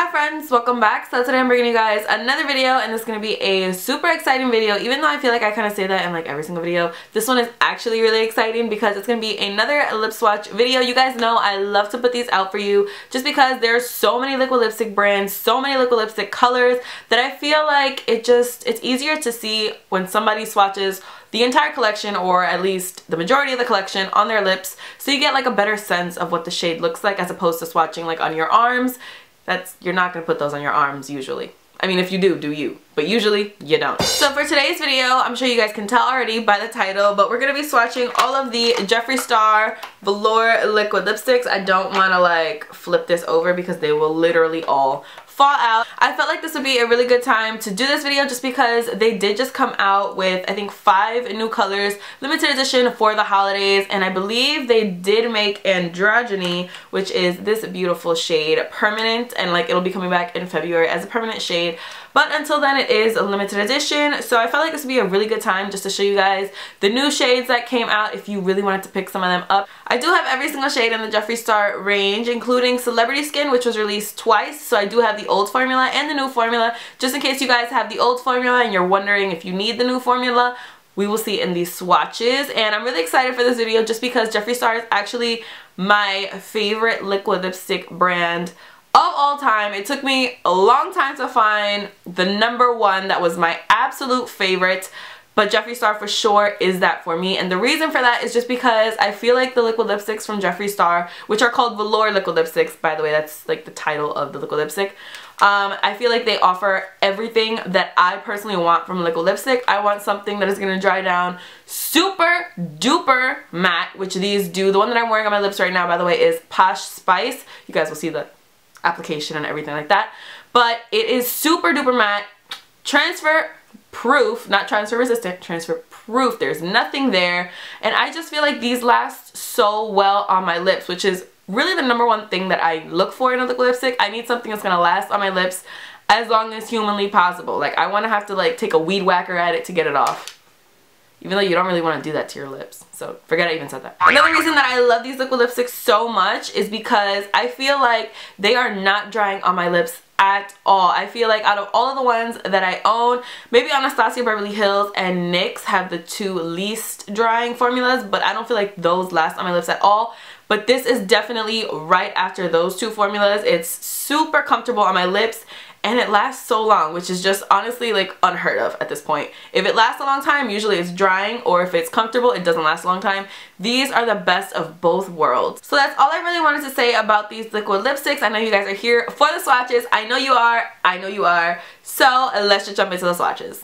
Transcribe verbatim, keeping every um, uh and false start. Hi friends, welcome back. So today I'm bringing you guys another video, and it's going to be a super exciting video. Even though I feel like I kind of say that in like every single video, this one is actually really exciting because it's going to be another lip swatch video. You guys know I love to put these out for you just because there's so many liquid lipstick brands, so many liquid lipstick colors that I feel like it just, it's easier to see when somebody swatches the entire collection, or at least the majority of the collection, on their lips, so you get like a better sense of what the shade looks like as opposed to swatching like on your arms. That's, you're not going to put those on your arms usually. I mean, if you do, do you. But usually, you don't. So for today's video, I'm sure you guys can tell already by the title, but we're going to be swatching all of the Jeffree Star Velour liquid lipsticks. I don't want to like flip this over because they will literally all fall out. I felt like this would be a really good time to do this video just because they did just come out with, I think, five new colors, limited edition for the holidays, and I believe they did make Androgyny, which is this beautiful shade, permanent, and like it'll be coming back in February as a permanent shade. But until then, it is a limited edition, so I felt like this would be a really good time just to show you guys the new shades that came out if you really wanted to pick some of them up. I do have every single shade in the Jeffree Star range, including Celebrity Skin, which was released twice, so I do have the old formula and the new formula. Just in case you guys have the old formula and you're wondering if you need the new formula, we will see in these swatches. And I'm really excited for this video just because Jeffree Star is actually my favorite liquid lipstick brand of all time. It took me a long time to find the number one that was my absolute favorite, but Jeffree Star for sure is that for me. And the reason for that is just because I feel like the liquid lipsticks from Jeffree Star, which are called Velour liquid lipsticks, by the way, that's like the title of the liquid lipstick, um, I feel like they offer everything that I personally want from liquid lipstick. I want something that is going to dry down super duper matte, which these do. The one that I'm wearing on my lips right now, by the way, is Posh Spice. You guys will see the application and everything like that, but it is super duper matte, transfer proof, not transfer resistant, transfer proof. There's nothing there, and I just feel like these last so well on my lips, which is really the number one thing that I look for in a liquid lipstick. I need something that's gonna last on my lips as long as humanly possible. Like, I want to have to like take a weed whacker at it to get it off, even though you don't really want to do that to your lips, so forget I even said that. Another reason that I love these liquid lipsticks so much is because I feel like they are not drying on my lips at all. I feel like out of all of the ones that I own, maybe Anastasia Beverly Hills and NYX have the two least drying formulas, but I don't feel like those last on my lips at all. But this is definitely right after those two formulas. It's super comfortable on my lips, and it lasts so long, which is just honestly like unheard of at this point. If it lasts a long time, usually it's drying, or if it's comfortable, it doesn't last a long time. These are the best of both worlds. So that's all I really wanted to say about these liquid lipsticks. I know you guys are here for the swatches. I know you are. I know you are. So let's just jump into the swatches.